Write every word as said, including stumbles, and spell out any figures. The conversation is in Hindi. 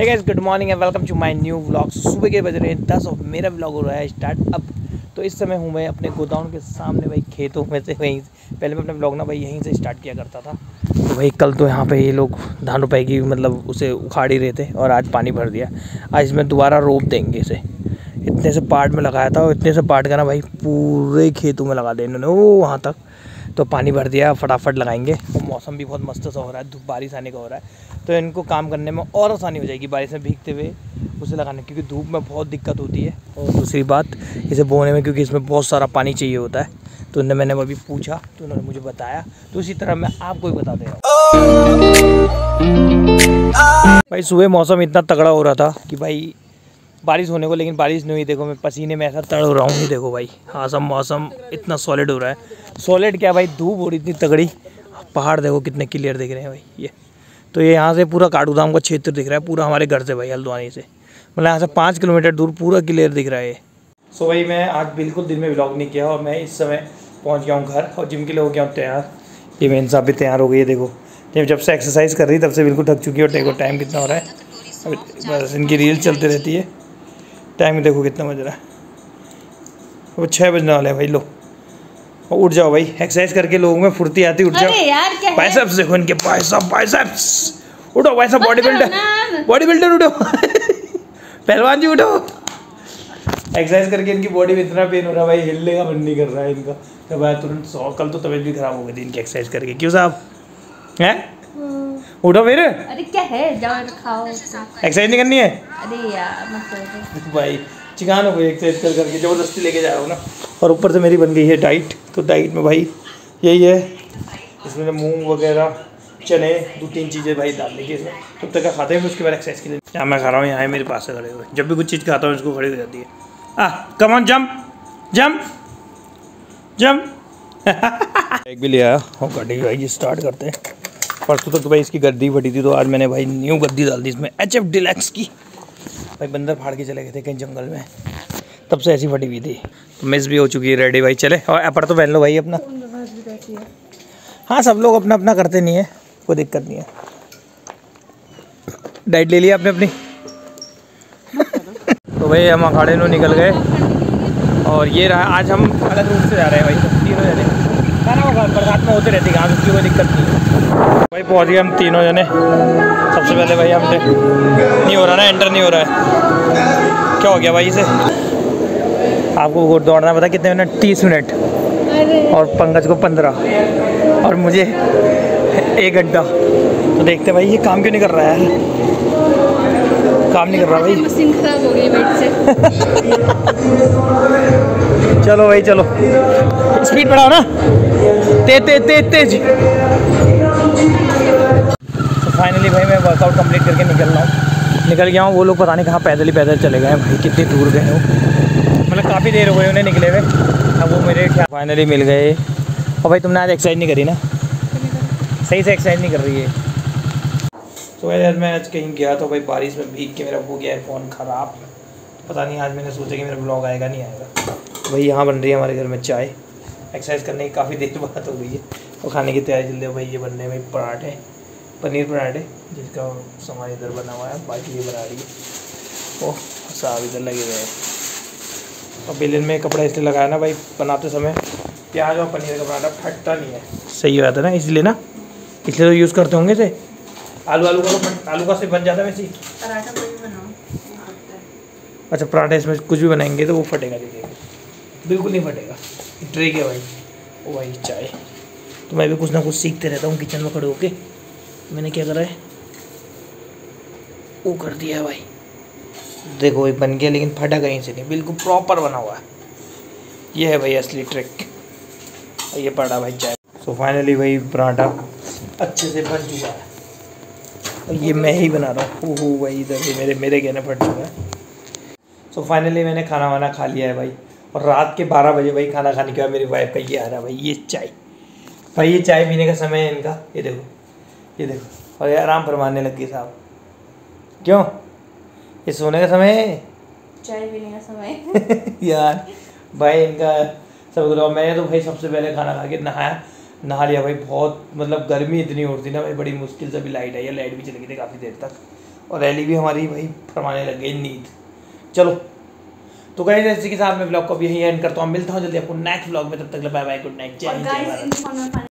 Hey guys, good morning and welcome to my new vlog. सुबह के बज रहे हैं दस और मेरा व्लॉग हो रहा है स्टार्ट। अब तो इस समय हूँ मैं अपने गोदाम के सामने भाई, खेतों में से। वहीं पहले मैं अपना व्लॉग ना भाई यहीं से स्टार्ट किया करता था। तो भाई कल तो यहाँ पे ये लोग धान रुपए की मतलब उसे उखाड़ ही रहे थे और आज पानी भर दिया। आज इसमें दोबारा रोप देंगे इसे। इतने से पार्ट में लगाया था और इतने से पार्ट का ना भाई पूरे खेतों में लगा दिया इन्होंने, वो वहाँ तक। तो पानी भर दिया, फटाफट लगाएंगे। तो मौसम भी बहुत मस्त सा हो रहा है, धूप बारिश आने का हो रहा है, तो इनको काम करने में और आसानी हो जाएगी बारिश में भीगते हुए उसे लगाने, क्योंकि धूप में बहुत दिक्कत होती है। और दूसरी बात इसे बोने में, क्योंकि इसमें बहुत सारा पानी चाहिए होता है। तो उनने मैंने अभी पूछा तो उन्होंने मुझे बताया, तो इसी तरह मैं आपको ही बता दे रहा हूँ। भाई सुबह मौसम इतना तगड़ा हो रहा था कि भाई बारिश होने को, लेकिन बारिश नहीं हुई। देखो मैं पसीने में ऐसा तड़ हो रहा हूँ, देखो भाई। हाँ, सब मौसम इतना सॉलिड हो रहा है। सॉलिड क्या भाई, धूप हो रही इतनी तगड़ी। पहाड़ देखो कितने क्लियर दिख रहे हैं भाई। ये तो ये यहाँ से पूरा काठगोदाम का क्षेत्र दिख रहा है, पूरा हमारे घर से भाई, हल्द्वानी से, मतलब यहाँ से पाँच किलोमीटर दूर पूरा क्लियर दिख रहा है। सो भाई मैं आज बिल्कुल दिन में व्लॉग नहीं किया और मैं इस समय पहुँच गया हूँ घर और जिम के लिए हो गया हूँ तैयार। ये मैं इंसाफ भी तैयार हो गई है, देखो जब से एक्सरसाइज कर रही तब से बिल्कुल थक चुकी है। और देखो टाइम कितना हो रहा है, बस इनकी रील चलती रहती है। टाइम देखो कितना बज रहा है, वो छः बजने वाला है भाई। लो उठ जाओ भाई, एक्सरसाइज करके लोगों में फुर्ती आती, उठ जाओ। बाइसेप्स देखो इनके, बाइसेप्स बाइसेप्स। उठो भाई साहब, बॉडी बिल्डर बॉडी बिल्डर उठो पहलवान जी उठो। एक्सरसाइज करके इनकी बॉडी में इतना पेन हो रहा है भाई, हिलने का मन नहीं कर रहा है इनका। तो भाई तुरंत सौ, कल तो तबीयत भी खराब हो गई थी इनकी एक्सरसाइज करके। क्यों साहब हैं, उठो मेरे। अरे क्या है, जाओ खाओ। एक्सरसाइज नहीं करनी है, अरे यार मत भाई, चिकान हो गई एक्सरसाइज कर करके, जबरदस्ती लेके जा रहा हूँ ना। और ऊपर से मेरी बन गई है डाइट, तो डाइट में भाई यही है, इसमें मूंग वगैरह चने दो तीन चीज़ें भाई डाल देंगे इसमें, तब तक खाते हैं। उसके बाद एक्सरसाइज के लिए यहाँ मैं खा रहा हूँ, यहाँ मेरे पास से खड़े हुए। जब भी कुछ चीज़ खाता हूँ इसको खड़ी हो जाती है। Ah come on, jump jump jump. एक भी ले आया और गाड़ी भाई स्टार्ट करते हैं। परसों तक तो भाई इसकी गद्दी फटी थी, तो आज मैंने भाई न्यू गद्दी डाल दी इसमें, एच एफ डिलैक्स की। भाई बंदर फाड़ के चले गए थे कहीं जंगल में, तब से ऐसी फटी हुई थी। तो मिस भी हो चुकी है, रेडी भाई चले। और एपर तो पहन लो भाई अपना। हाँ सब लोग अपना अपना करते नहीं है, कोई दिक्कत नहीं है। डाइट ले लिया आपने अपनी तो भाई हम अखाड़े नो निकल गए और ये रहा। आज हम अलग रूट से जा रहे हैं भाई, तो तीनों जने बरसात में होते रहती है, आज उसकी कोई दिक्कत नहीं। भाई पहुँच गए हम तीनों जने। सबसे पहले भाई हमसे नहीं हो रहा ना, एंटर नहीं हो रहा है, क्या हो गया भाई इसे? आपको दौड़ना पता कितने मिनट, तीस मिनट, और पंकज को पंद्रह और मुझे एक घंटा। तो देखते भाई ये काम क्यों नहीं कर रहा है, काम नहीं कर रहा भाई, मशीन खराब हो गई बैठ से। चलो भाई चलो, स्पीड बढ़ाओ ना, तेज तेज तेज तेज। फाइनली भाई मैं वर्कआउट कंप्लीट करके निकल रहा हूँ, निकल गया हूँ। वो लोग पता नहीं कहाँ पैदल ही पैदल चले गए हैं भाई, कितनी दूर गए हो, मतलब काफ़ी देर हो गई उन्हें निकले हुए। अब वो मेरे फाइनली मिल गए। और भाई तुमने आज एक्सरसाइज नहीं करी ना, सही से एक्सरसाइज नहीं कर रही है। तो भाई यार मैं आज कहीं गया तो भाई बारिश में भीग के मेरा हो गया है फ़ोन ख़राब, पता नहीं आज मैंने सोचा कि मेरा ब्लॉग आएगा नहीं आएगा। भाई यहाँ बन रही है हमारे घर में चाय, एक्सरसाइज करने की काफ़ी देर बात हो गई है। और खाने की तैयारी चल रही है भाई, ये बन रहे हैं पराठे, पनीर पराठे, जिसका सामान इधर बना हुआ है, बाकी ये बना रही है। ओह साहब इधर लगे हुए हैं। और बेलन में कपड़ा इसलिए लगाया ना भाई, बनाते समय प्याज और पनीर का पराठा फटता नहीं है, सही हो जाता है ना, इसलिए ना, इसलिए तो यूज़ करते होंगे इसे। आलू आलू का आलू का से बन जाता है वैसे ही। अच्छा पराठा इसमें कुछ भी बनाएंगे तो वो फटेगा नहीं, बिल्कुल नहीं फटेगा, ट्रिक है भाई। ओ भाई चाय, तो मैं भी कुछ ना कुछ सीखते रहता हूँ किचन में खड़े होके। मैंने क्या करा है, वो कर दिया है भाई, देखो ये बन गया, लेकिन फटा कहीं से नहीं, बिल्कुल प्रॉपर बना हुआ है। ये है भाई असली ट्रिक, और ये पड़ा भाई चाय। सो फाइनली भाई पराठा अच्छे से बन चुका है और ये मैं ही बना रहा हूँ। ओहो भाई इधर मेरे मेरे गहने फट चुका है। सो फाइनली मैंने खाना वाना खा लिया है भाई। और रात के बारह बजे भाई खाना खाने के बाद मेरी वाइफ का ये आ रहा है भाई, ये चाय भाई, ये चाय पीने का समय है इनका। ये देखो ये देखो, और ये आराम फरमाने लग गई साहब। क्यों, ये सोने का समय है, चाय पीने का समय यार भाई इनका सब। मैंने तो भाई सबसे पहले खाना खा के नहाया, नहा लिया भाई, बहुत मतलब गर्मी इतनी हो रही थी ना भाई, बड़ी मुश्किल से भी लाइट आई है, लाइट भी चली गई थी काफ़ी देर तक। और रैली भी हमारी भाई फरमाने लग गई नींद। चलो तो गाइस इसी के साथ मैं ब्लॉग को भी यहीं एंड करता हूँ, मिलता हूँ जल्दी आपको नेक्स्ट ब्लॉग में, तब तक बाय बाय, गुड नाइट, जय हिंद।